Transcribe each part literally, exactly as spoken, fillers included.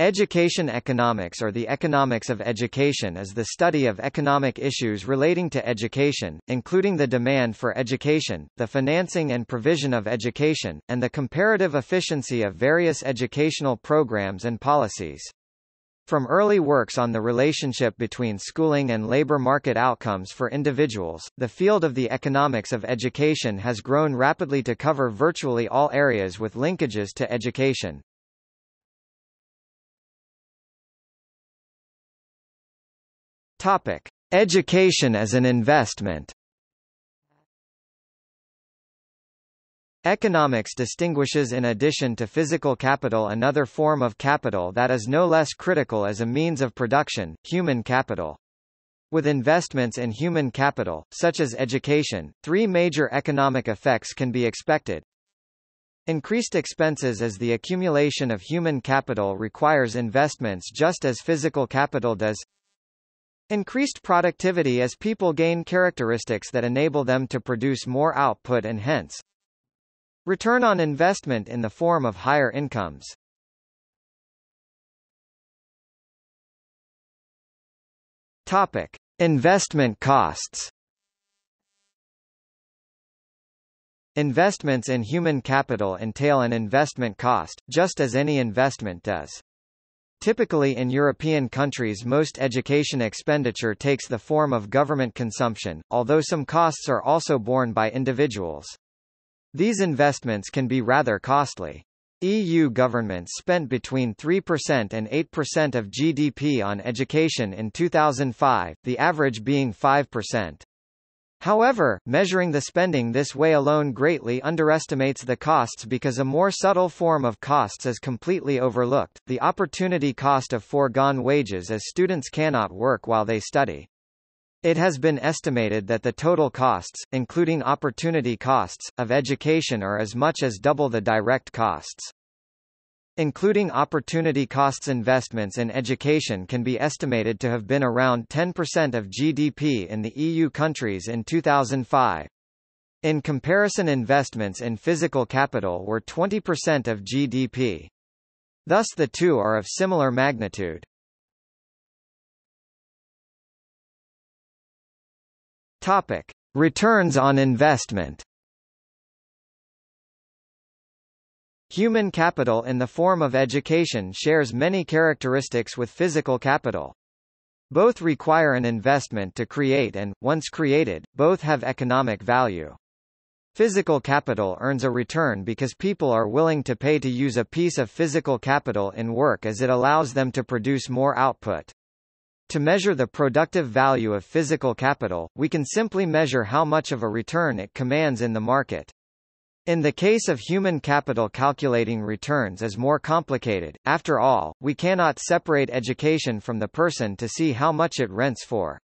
Education economics, or the economics of education, is the study of economic issues relating to education, including the demand for education, the financing and provision of education, and the comparative efficiency of various educational programs and policies. From early works on the relationship between schooling and labor market outcomes for individuals, the field of the economics of education has grown rapidly to cover virtually all areas with linkages to education. Topic: Education as an investment. Economics distinguishes, in addition to physical capital, another form of capital that is no less critical as a means of production: human capital. With investments in human capital, such as education, three major economic effects can be expected. Increased expenses, as the accumulation of human capital requires investments just as physical capital does. Increased productivity, as people gain characteristics that enable them to produce more output, and hence return on investment in the form of higher incomes. Topic: Investment costs. Investments in human capital entail an investment cost, just as any investment does. Typically in European countries, most education expenditure takes the form of government consumption, although some costs are also borne by individuals. These investments can be rather costly. E U governments spent between three percent and eight percent of G D P on education in two thousand five, the average being five percent. However, measuring the spending this way alone greatly underestimates the costs, because a more subtle form of costs is completely overlooked: the opportunity cost of foregone wages, as students cannot work while they study. It has been estimated that the total costs, including opportunity costs, of education are as much as double the direct costs. Including opportunity costs, investments in education can be estimated to have been around ten percent of G D P in the E U countries in two thousand five. In comparison, investments in physical capital were twenty percent of G D P. Thus the two are of similar magnitude. Topic: Returns on investment. Human capital in the form of education shares many characteristics with physical capital. Both require an investment to create, and, once created, both have economic value. Physical capital earns a return because people are willing to pay to use a piece of physical capital in work, as it allows them to produce more output. To measure the productive value of physical capital, we can simply measure how much of a return it commands in the market. In the case of human capital, calculating returns is more complicated. After all, we cannot separate education from the person to see how much it rents for.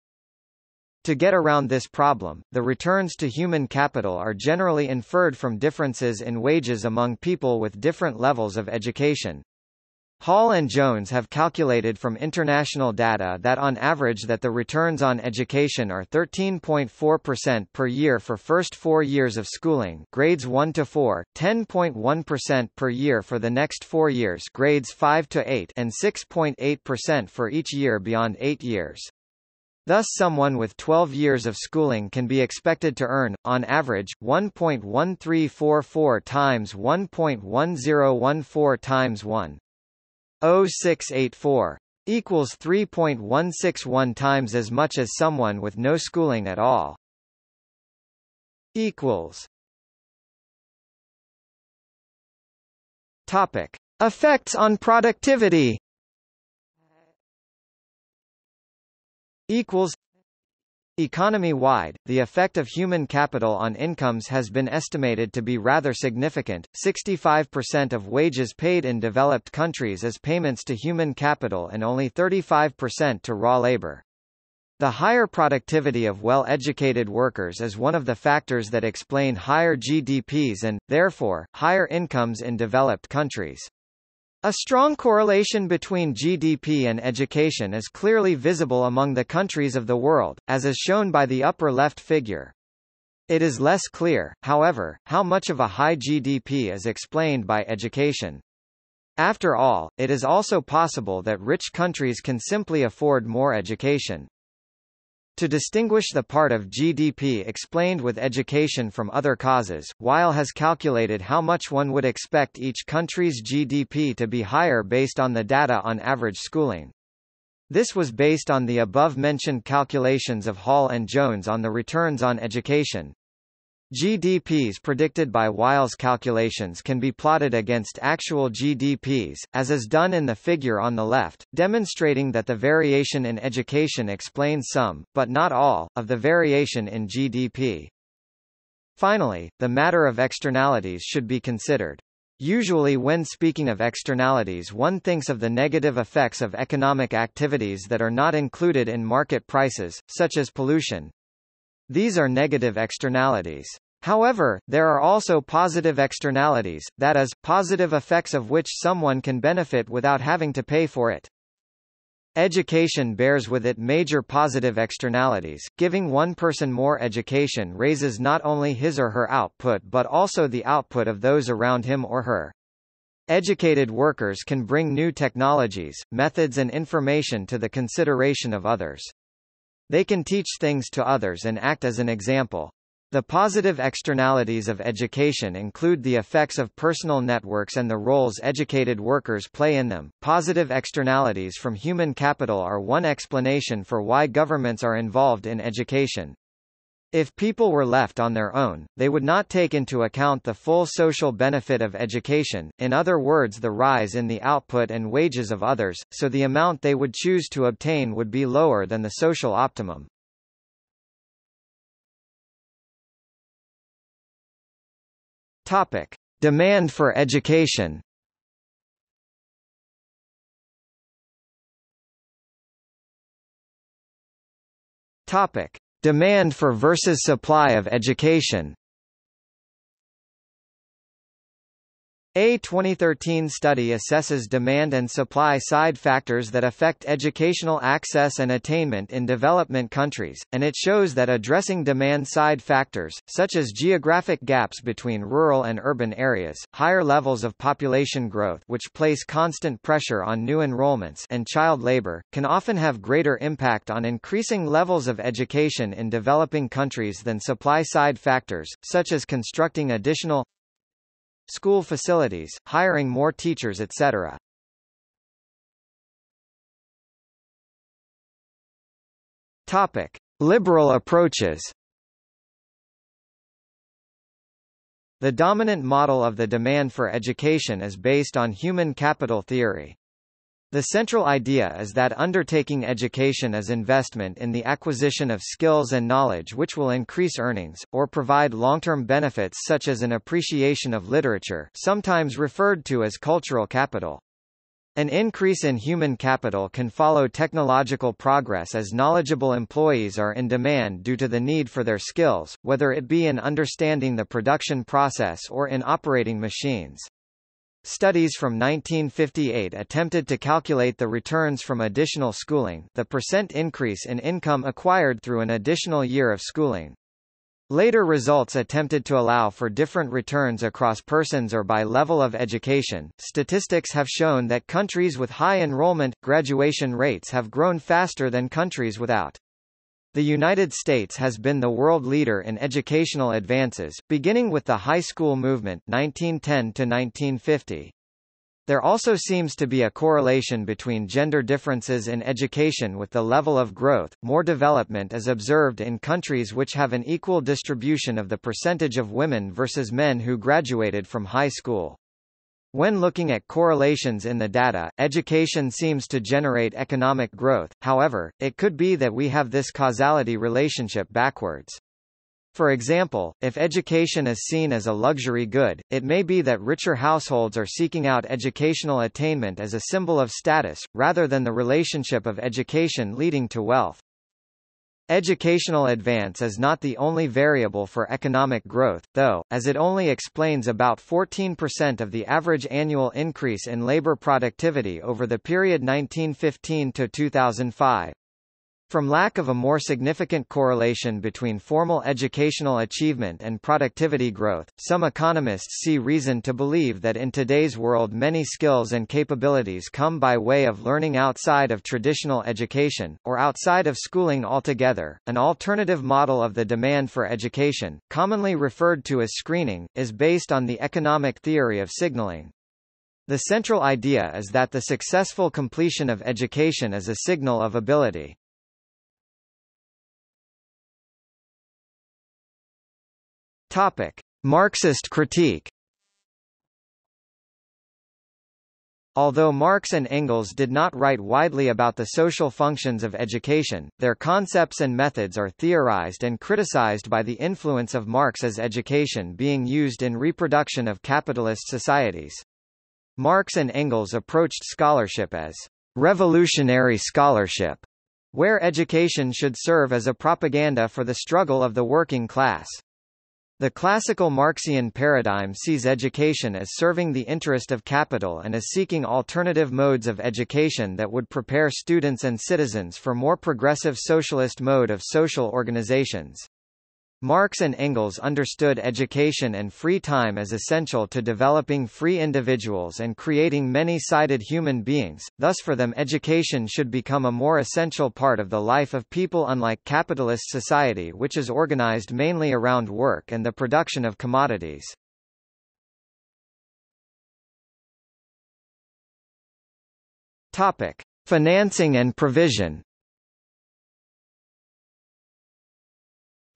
To get around this problem, the returns to human capital are generally inferred from differences in wages among people with different levels of education. Hall and Jones have calculated from international data that on average that the returns on education are thirteen point four percent per year for first four years of schooling, grades one to four, ten point one percent per year for the next four years, grades five to eight, and six point eight percent for each year beyond eight years. Thus someone with twelve years of schooling can be expected to earn, on average, one point one three four four times one point one zero one four times one point zero six eight four equals three point one six one times as much as someone with no schooling at all. Equals. Topic: Effects on productivity. Equals. Economy-wide, the effect of human capital on incomes has been estimated to be rather significant. sixty-five percent of wages paid in developed countries is payments to human capital, and only thirty-five percent to raw labor. The higher productivity of well-educated workers is one of the factors that explain higher G D Ps and, therefore, higher incomes in developed countries. A strong correlation between G D P and education is clearly visible among the countries of the world, as is shown by the upper left figure. It is less clear, however, how much of a high G D P is explained by education. After all, it is also possible that rich countries can simply afford more education. To distinguish the part of G D P explained with education from other causes, Weil has calculated how much one would expect each country's G D P to be higher based on the data on average schooling. This was based on the above-mentioned calculations of Hall and Jones on the returns on education. G D Ps predicted by Weil's calculations can be plotted against actual G D Ps, as is done in the figure on the left, demonstrating that the variation in education explains some, but not all, of the variation in G D P. Finally, the matter of externalities should be considered. Usually when speaking of externalities, one thinks of the negative effects of economic activities that are not included in market prices, such as pollution. These are negative externalities. However, there are also positive externalities, that is, positive effects of which someone can benefit without having to pay for it. Education bears with it major positive externalities. Giving one person more education raises not only his or her output but also the output of those around him or her. Educated workers can bring new technologies, methods and information to the consideration of others. They can teach things to others and act as an example. The positive externalities of education include the effects of personal networks and the roles educated workers play in them. Positive externalities from human capital are one explanation for why governments are involved in education. If people were left on their own, they would not take into account the full social benefit of education, in other words the rise in the output and wages of others, so the amount they would choose to obtain would be lower than the social optimum. Topic: Demand for education. Topic: Demand for versus supply of education. A twenty thirteen study assesses demand and supply side factors that affect educational access and attainment in development countries, and it shows that addressing demand side factors, such as geographic gaps between rural and urban areas, higher levels of population growth which place constant pressure on new enrollments and child labor, can often have greater impact on increasing levels of education in developing countries than supply side factors, such as constructing additional school facilities, hiring more teachers, et cetera. Topic: Liberal approaches. The dominant model of the demand for education is based on human capital theory. The central idea is that undertaking education is investment in the acquisition of skills and knowledge which will increase earnings, or provide long-term benefits such as an appreciation of literature, sometimes referred to as cultural capital. An increase in human capital can follow technological progress as knowledgeable employees are in demand due to the need for their skills, whether it be in understanding the production process or in operating machines. Studies from nineteen fifty-eight attempted to calculate the returns from additional schooling, the percent increase in income acquired through an additional year of schooling. Later results attempted to allow for different returns across persons or by level of education. Statistics have shown that countries with high enrollment, graduation rates have grown faster than countries without. The United States has been the world leader in educational advances, beginning with the high school movement nineteen ten to nineteen fifty. There also seems to be a correlation between gender differences in education with the level of growth. More development is observed in countries which have an equal distribution of the percentage of women versus men who graduated from high school. When looking at correlations in the data, education seems to generate economic growth, however, it could be that we have this causality relationship backwards. For example, if education is seen as a luxury good, it may be that richer households are seeking out educational attainment as a symbol of status, rather than the relationship of education leading to wealth. Educational advance is not the only variable for economic growth, though, as it only explains about fourteen percent of the average annual increase in labor productivity over the period nineteen fifteen to two thousand five. From lack of a more significant correlation between formal educational achievement and productivity growth, some economists see reason to believe that in today's world many skills and capabilities come by way of learning outside of traditional education, or outside of schooling altogether. An alternative model of the demand for education, commonly referred to as screening, is based on the economic theory of signaling. The central idea is that the successful completion of education is a signal of ability. Topic: Marxist critique. Although Marx and Engels did not write widely about the social functions of education, their concepts and methods are theorized and criticized by the influence of Marx as education being used in reproduction of capitalist societies. Marx and Engels approached scholarship as revolutionary scholarship, where education should serve as a propaganda for the struggle of the working class. The classical Marxian paradigm sees education as serving the interest of capital and is seeking alternative modes of education that would prepare students and citizens for more progressive socialist mode of social organizations. Marx and Engels understood education and free time as essential to developing free individuals and creating many-sided human beings, thus for them education should become a more essential part of the life of people, unlike capitalist society which is organized mainly around work and the production of commodities. Topic: Financing and provision.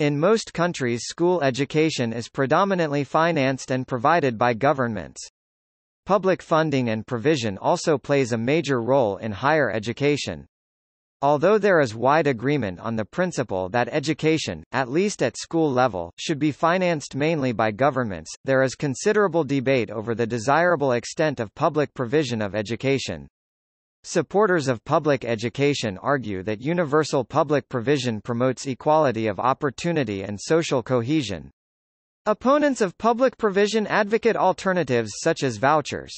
In most countries, school education is predominantly financed and provided by governments. Public funding and provision also plays a major role in higher education. Although there is wide agreement on the principle that education, at least at school level, should be financed mainly by governments, there is considerable debate over the desirable extent of public provision of education. Supporters of public education argue that universal public provision promotes equality of opportunity and social cohesion. Opponents of public provision advocate alternatives such as vouchers.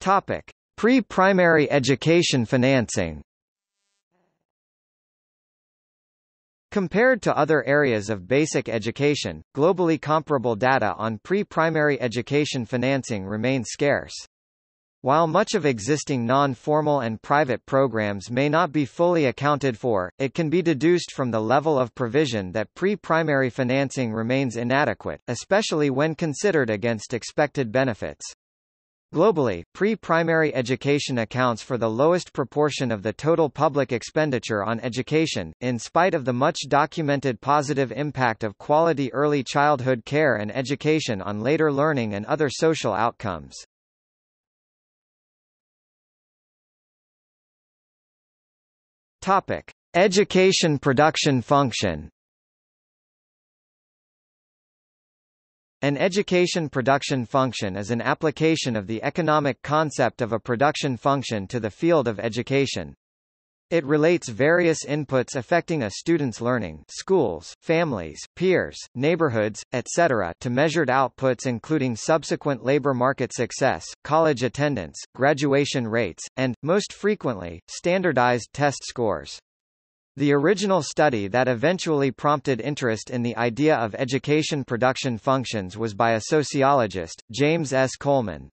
Topic: Pre-primary education financing. Compared to other areas of basic education, globally comparable data on pre-primary education financing remain scarce. While much of existing non-formal and private programs may not be fully accounted for, it can be deduced from the level of provision that pre-primary financing remains inadequate, especially when considered against expected benefits. Globally, pre-primary education accounts for the lowest proportion of the total public expenditure on education, in spite of the much-documented positive impact of quality early childhood care and education on later learning and other social outcomes. Topic: Education production function. An education production function is an application of the economic concept of a production function to the field of education. It relates various inputs affecting a student's learning, schools, families, peers, neighborhoods, et cetera, to measured outputs including subsequent labor market success, college attendance, graduation rates, and, most frequently, standardized test scores. The original study that eventually prompted interest in the idea of education production functions was by a sociologist, James S. Coleman.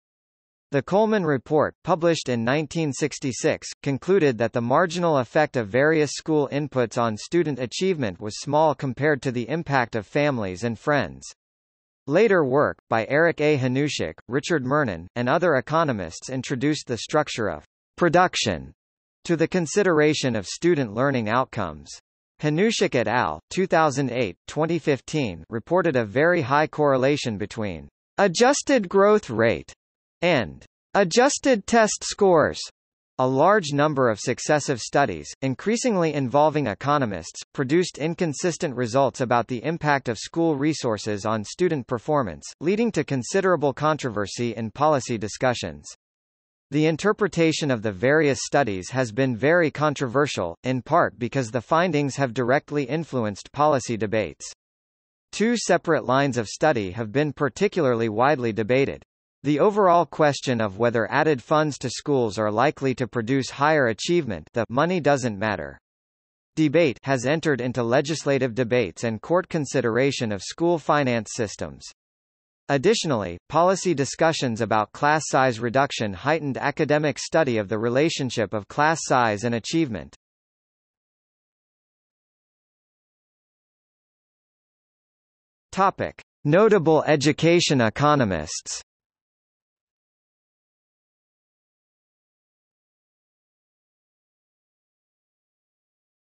The Coleman Report, published in nineteen sixty-six, concluded that the marginal effect of various school inputs on student achievement was small compared to the impact of families and friends. Later work, by Eric A. Hanushek, Richard Murnane, and other economists introduced the structure of production to the consideration of student learning outcomes. Hanushek et al. two thousand eight to twenty fifteen reported a very high correlation between adjusted growth rate and adjusted test scores. A large number of successive studies, increasingly involving economists, produced inconsistent results about the impact of school resources on student performance, leading to considerable controversy in policy discussions. The interpretation of the various studies has been very controversial, in part because the findings have directly influenced policy debates. Two separate lines of study have been particularly widely debated. The overall question of whether added funds to schools are likely to produce higher achievement, the money doesn't matter debate, has entered into legislative debates and court consideration of school finance systems. Additionally, policy discussions about class size reduction heightened academic study of the relationship of class size and achievement. Topic: Notable education economists.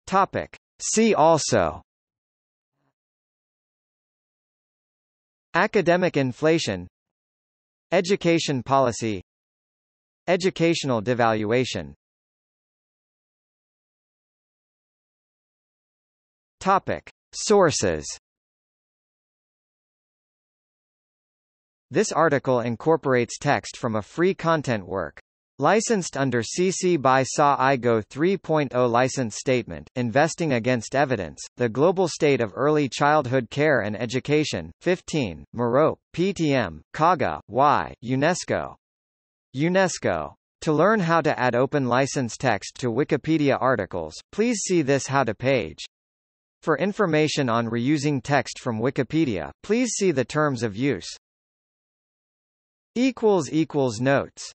Topic: See also. Academic inflation, education policy, educational devaluation. Topic: Sources. This article incorporates text from a free content work licensed under C C by S A I G O three point oh License Statement, Investing Against Evidence, The Global State of Early Childhood Care and Education, fifteen, Moreau, P T M, Kaga, Y, UNESCO. UNESCO. To learn how to add open license text to Wikipedia articles, please see this how-to page. For information on reusing text from Wikipedia, please see the terms of use. Notes